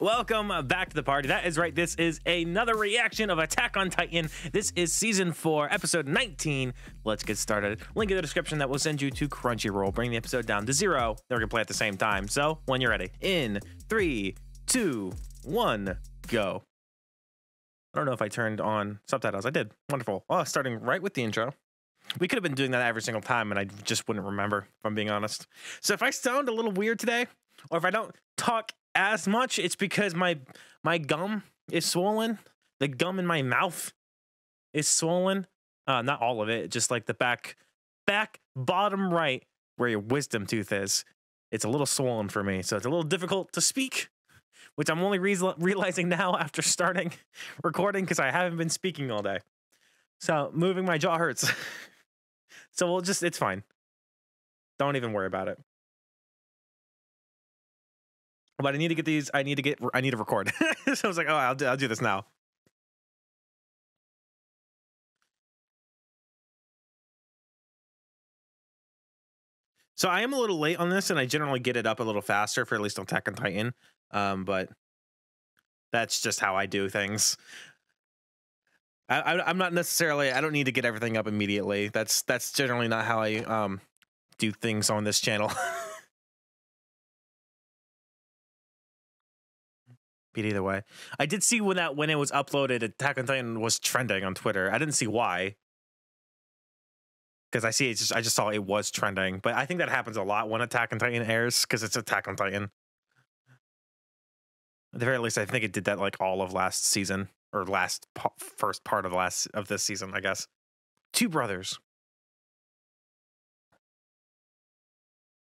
Welcome back to the party. That is right, this is another reaction of Attack on Titan. This is season 4 episode 19. Let's get started. Link in the description that will send you to Crunchyroll. Bring the episode down to 0, then we can play at the same time. So when you're ready, in 3, 2, 1 go. I don't know if I turned on subtitles. I did. Wonderful. Oh, starting right with the intro. We could have been doing that every single time and I just wouldn't remember, if I'm being honest. So if I sound a little weird today, or if I don't talk as much, it's because my gum is swollen. The gum in my mouth is swollen. Not all of it, just like the back bottom right where your wisdom tooth is. It's a little swollen for me, so it's a little difficult to speak, which I'm only realizing now after starting recording, because I haven't been speaking all day. So moving my jaw hurts. So we'll just, it's fine. Don't even worry about it. But I need to get these. I need to record. So I was like, oh, I'll do this now. So I am a little late on this, and I generally get it up a little faster for at least on Attack on Titan. But that's just how I do things. I'm not necessarily. I don't need to get everything up immediately. That's generally not how I do things on this channel. Either way, I did see when it was uploaded, Attack on Titan was trending on Twitter. I didn't see why, because I see I just saw it was trending. But I think that happens a lot when Attack on Titan airs, because it's Attack on Titan. At the very least, I think it did that like all of last season, or first part of this season, I guess. Two brothers.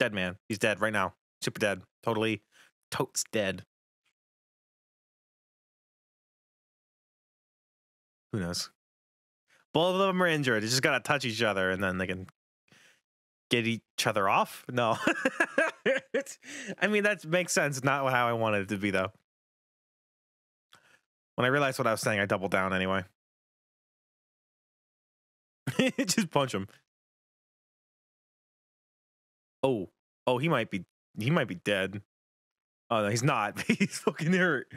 Dead man. He's dead right now. Super dead. Totally totes dead. Who knows? Both of them are injured. They just gotta touch each other, and then they can get each other off. No, I mean that makes sense. Not how I wanted it to be, though. When I realized what I was saying, I doubled down anyway. Just punch him. Oh, oh, he might be dead. Oh no, he's not. He's fucking hurt.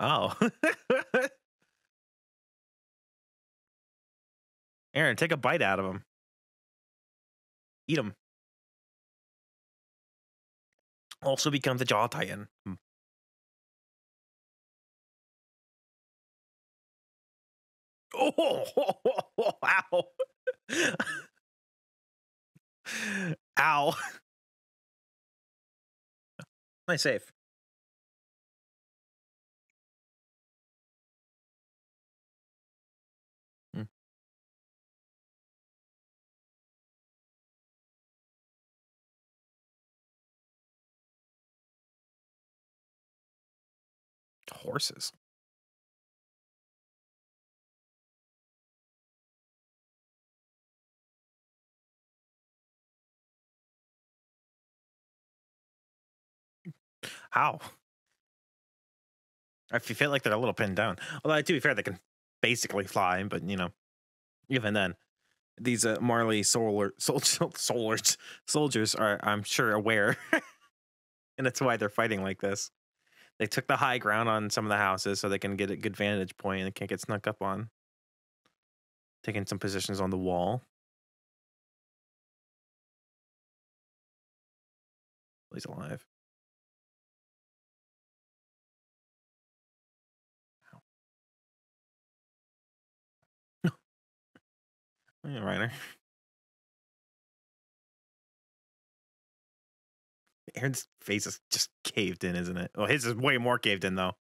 Oh. Eren, take a bite out of him. Eat him. Also become the Jaw Titan. Oh, ow. Ow. Nice save. Horses. How? I feel like they're a little pinned down. Although, to be fair, they can basically fly, but you know, even then, these Marley soldiers are, I'm sure, aware, and that's why they're fighting like this. They took the high ground on some of the houses so they can get a good vantage point and can't get snuck up on. Taking some positions on the wall. He's alive. Ow. Yeah, Reiner. Eren's face is just caved in, isn't it? Well, his is way more caved in, though.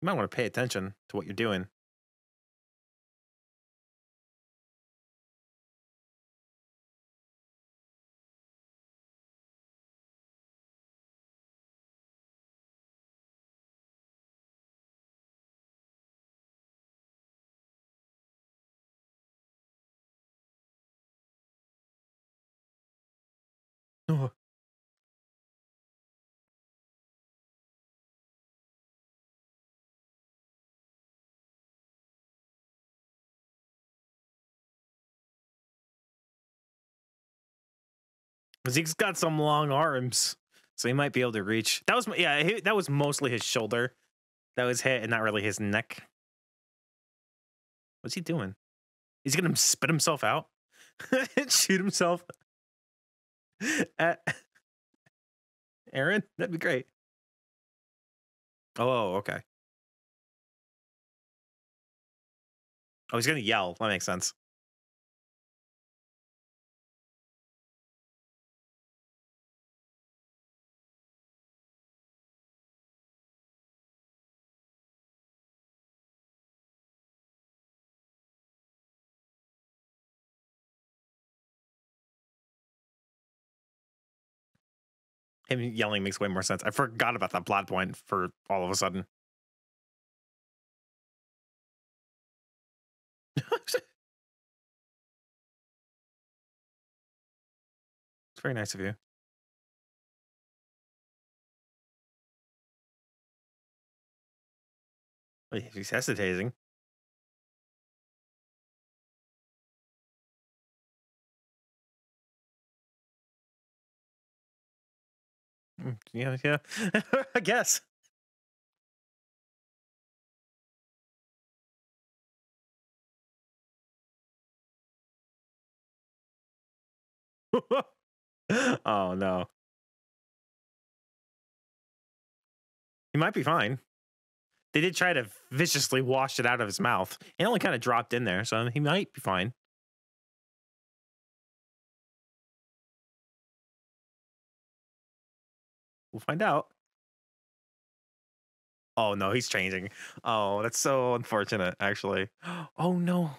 You might want to pay attention to what you're doing. Zeke's got some long arms, so he might be able to reach. That was, yeah, that was mostly his shoulder that was hit and not really his neck. What's he doing? He's going to spit himself out and shoot himself at Eren. That'd be great. Oh, okay. Oh, he's going to yell. That makes sense. Him yelling makes way more sense. I forgot about that plot point for all of a sudden. It's very nice of you. Wait, he's hesitating. Yeah. I guess. Oh no. He might be fine. They did try to viciously wash it out of his mouth. It only kind of dropped in there, so he might be fine. We'll find out. Oh no, he's changing. Oh, that's so unfortunate, actually. Oh no.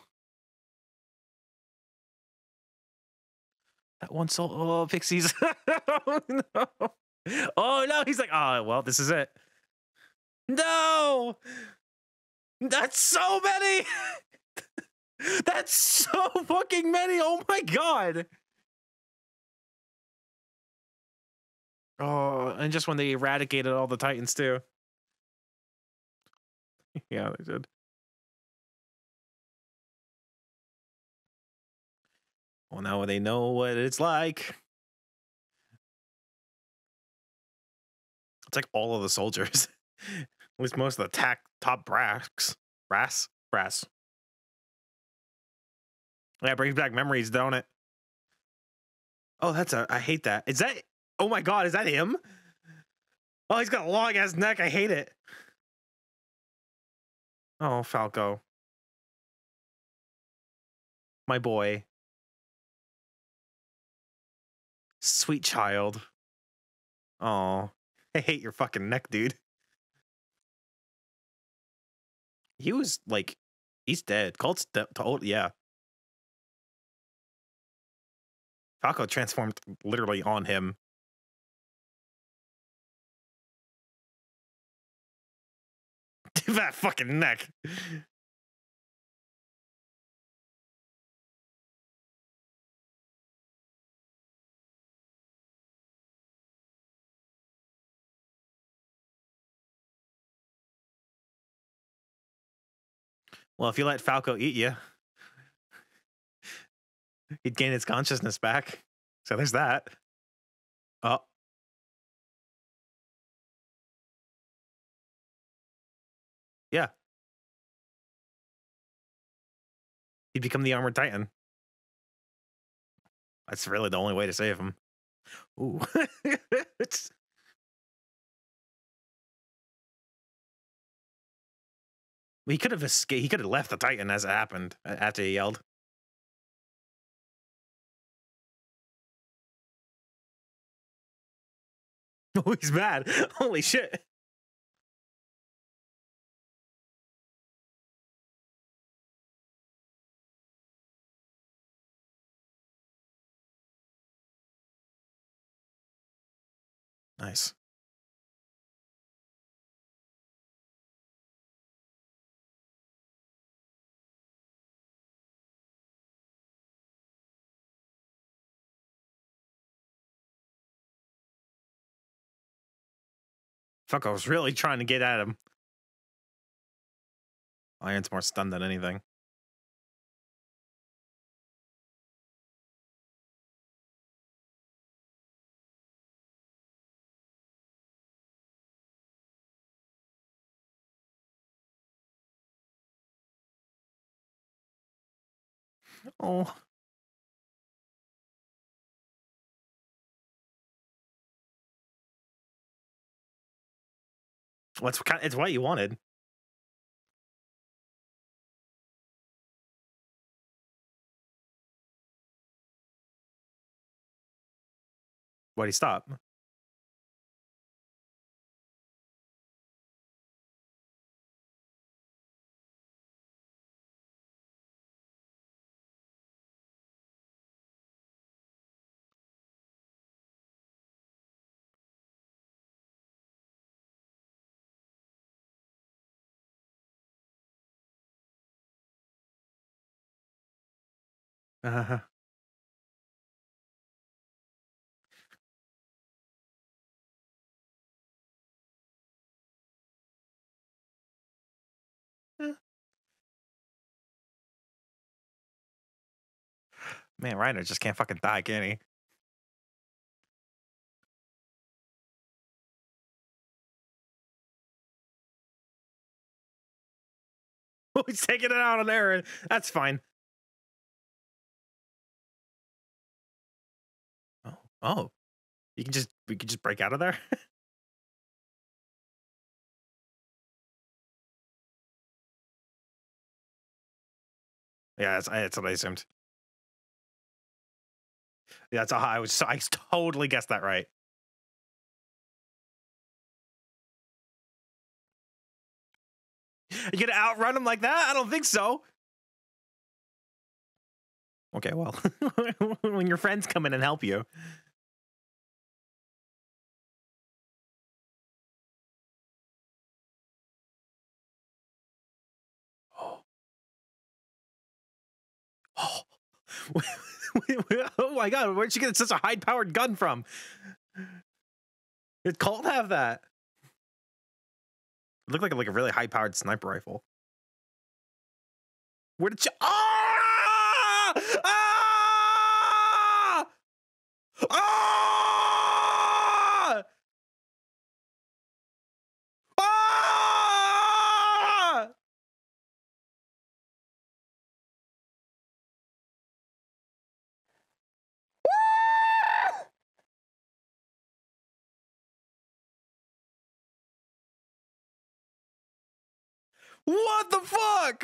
That one soul. Oh, pixies. Oh no. Oh no, he's like, oh, well, this is it. No. That's so many. That's so fucking many. Oh my God. Oh, and just when they eradicated all the Titans, too. Yeah, they did. Well, now they know what it's like. It's like all of the soldiers. At least most of the top brass. Brass. Yeah, it brings back memories, don't it? Oh, that's I hate that. Is that... Oh my God, is that him? Oh, he's got a long ass neck. I hate it. Oh, Falco. My boy. Sweet child. Oh, I hate your fucking neck, dude. He was like, he's dead. Colt's old, yeah. Falco transformed literally on him. That fucking neck. Well, if you let Falco eat you, he'd gain his consciousness back. So there's that. Oh. Yeah. He'd become the Armored Titan. That's really the only way to save him. Ooh. He could have escaped. He could have left the Titan as it happened after he yelled. Oh, he's mad. Holy shit. Nice. Fuck, I was really trying to get at him. Iron's more stunned than anything. Oh. Well, it's what you wanted. Why'd he stop? Man, Reiner just can't fucking die, can he? Oh, he's taking it out on Eren. That's fine. Oh, we can just break out of there. Yeah, that's what I assumed. Yeah, that's how I was. So I totally guessed that right. You gonna outrun him like that? I don't think so. Okay, well, when your friends come in and help you. Oh. Oh my God, where'd you get such a high-powered gun from? Did Colt have that? It looked like a really high-powered sniper rifle. Where did you... Ah! Ah! Ah! Ah! What the fuck?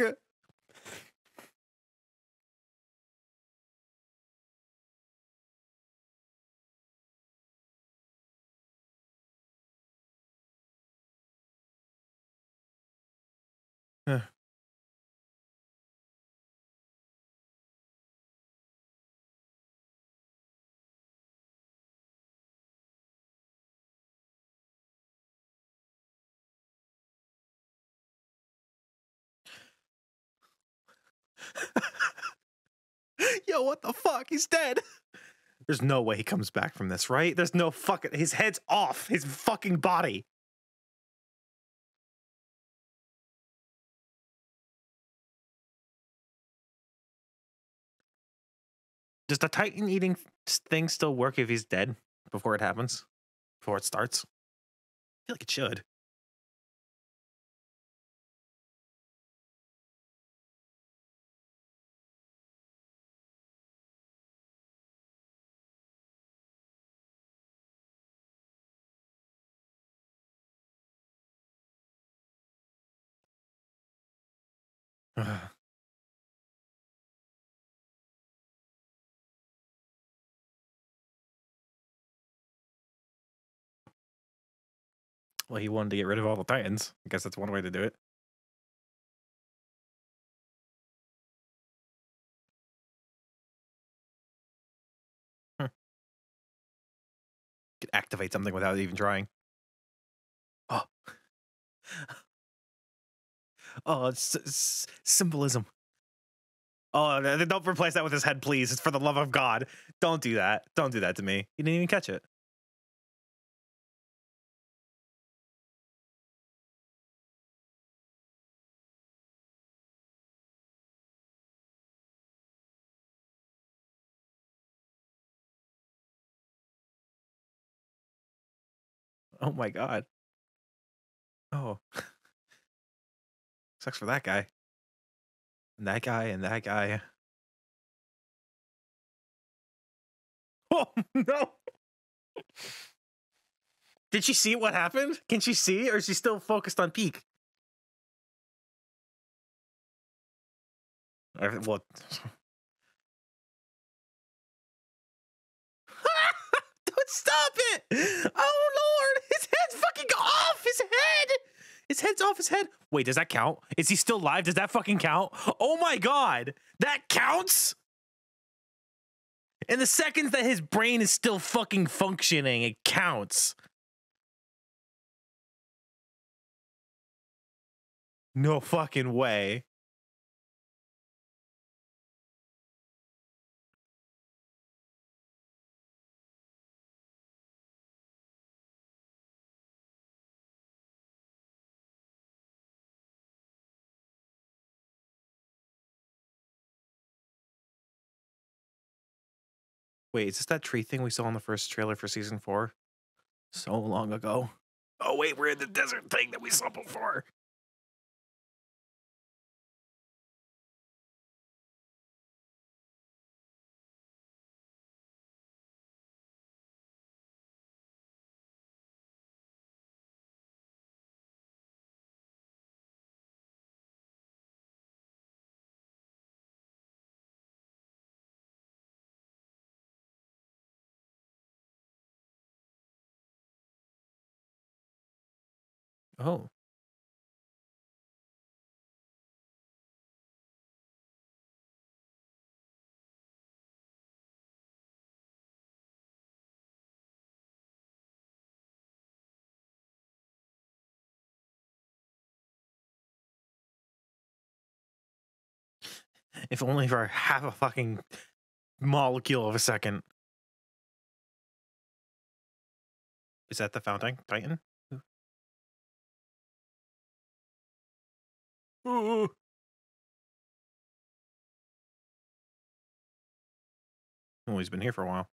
Yo, what the fuck? He's dead. There's no way he comes back from this, right? There's no fucking... His head's off his fucking body. Does the Titan eating thing still work if he's dead before it happens? Before it starts? I feel like it should. Well, he wanted to get rid of all the Titans. I guess that's one way to do it. Could activate something without even trying. Oh. Oh, it's symbolism. Oh, don't replace that with his head, please. It's for the love of God. Don't do that. Don't do that to me. You didn't even catch it. Oh my God. Oh. Sucks for that guy. And that guy, and that guy. Oh, no. Did she see what happened? Can she see, or is she still focused on Peak? What? Don't stop it! Oh, Lord! His head's fucking off his head! His head's off his head. Wait, does that count? Is he still alive? Does that fucking count? Oh, my God. That counts? In the seconds that his brain is still fucking functioning, it counts. No fucking way. Wait, is this that tree thing we saw in the first trailer for season 4? So long ago. Oh wait, we're in the desert thing that we saw before. Oh. If only for half a fucking molecule of a second. Is that the Fountain Titan? Ooh. Well, he's been here for a while.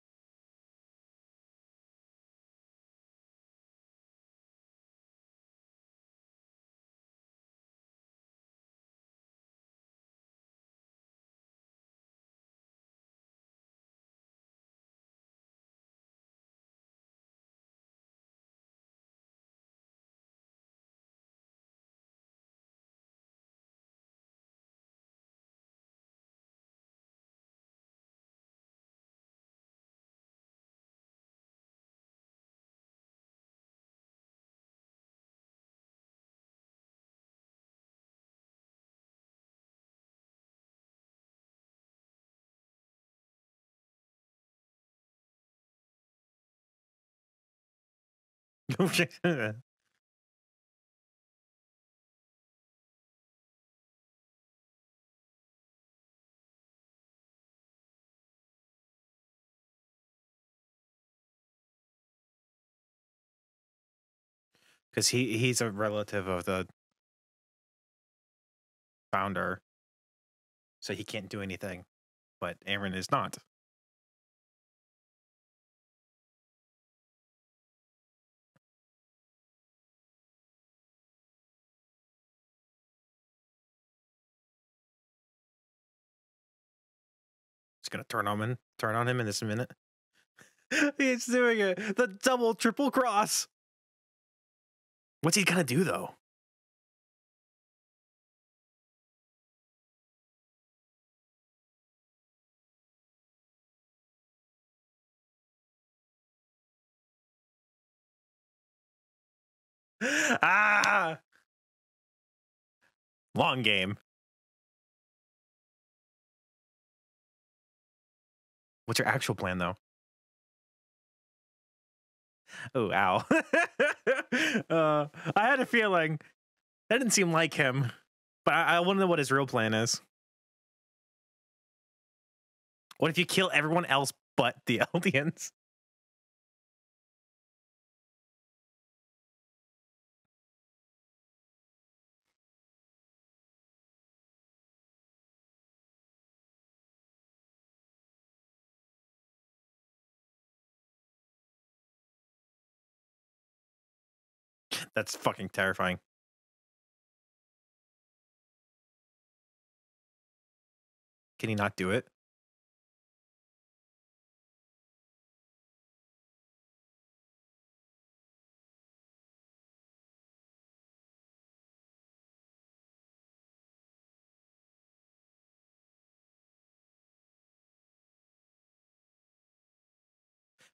Because he's a relative of the founder, so he can't do anything, but Eren is not. Gonna turn on him in this minute. He's doing it. The double triple cross. What's he gonna do though? Ah, long game. What's your actual plan, though? Oh, ow. I had a feeling. That didn't seem like him. But I want to know what his real plan is. What if you kill everyone else but the Eldians? That's fucking terrifying. Can he not do it?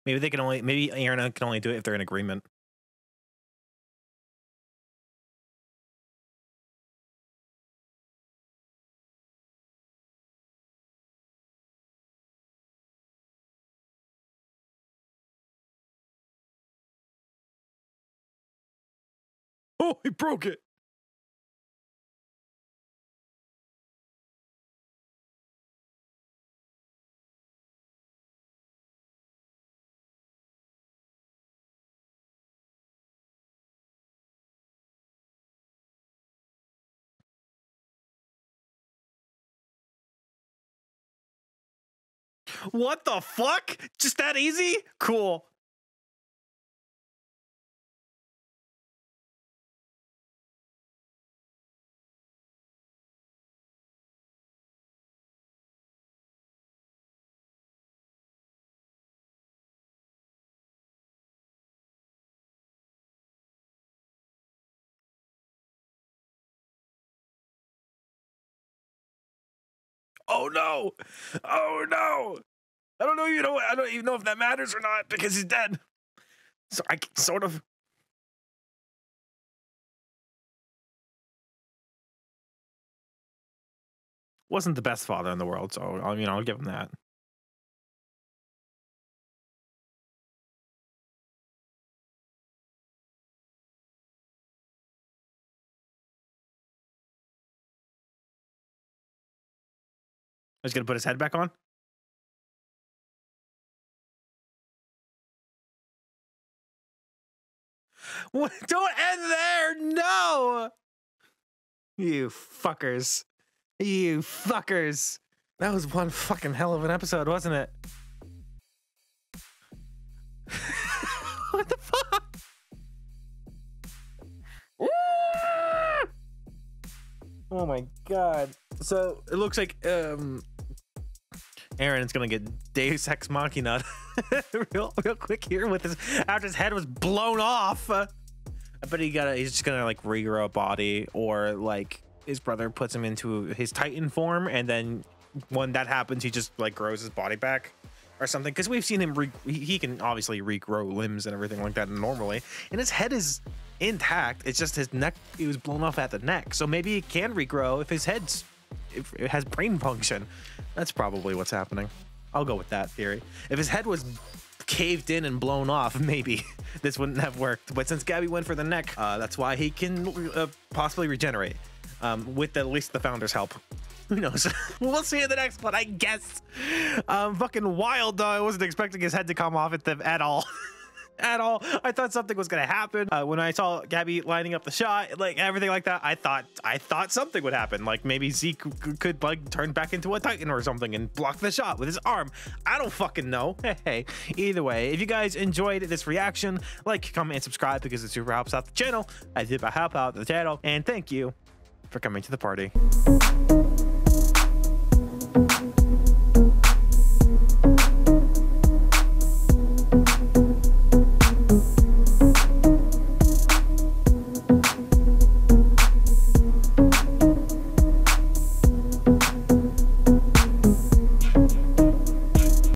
Maybe they can only, maybe Eren can only do it if they're in agreement. Oh, he broke it. What the fuck? Just that easy? Cool. Oh no! Oh no! I don't know. You know, I don't even know if that matters or not because he's dead. So I sort of. Wasn't the best father in the world, so I mean, I'll give him that. I was gonna put his head back on. What? Don't end there! No! You fuckers. You fuckers. That was one fucking hell of an episode, wasn't it? What the fuck? Oh my god. So it looks like Eren's gonna get Deus Ex Machina real quick here with his, after his head was blown off. I bet he got, he's just gonna like regrow a body, or like his brother puts him into his Titan form, and then when that happens, he just like grows his body back or something. Because we've seen him, he can obviously regrow limbs and everything like that normally, and his head is intact. It's just his neck, it was blown off at the neck, so maybe it can regrow if his head's, if it has brain function. That's probably what's happening. I'll go with that theory. If his head was caved in and blown off, maybe this wouldn't have worked, but since Gabi went for the neck, that's why he can possibly regenerate with at least the founder's help. Who knows? We'll see you in the next one, I guess. Fucking wild though. I wasn't expecting his head to come off at all. At all. I thought something was gonna happen when I saw Gabi lining up the shot, like everything like that. I thought something would happen, like maybe Zeke could like turn back into a Titan or something and block the shot with his arm. I don't fucking know. Hey, either way, if you guys enjoyed this reaction, like, comment, and subscribe because it super helps out the channel. I did help out the channel, and thank you for coming to the party.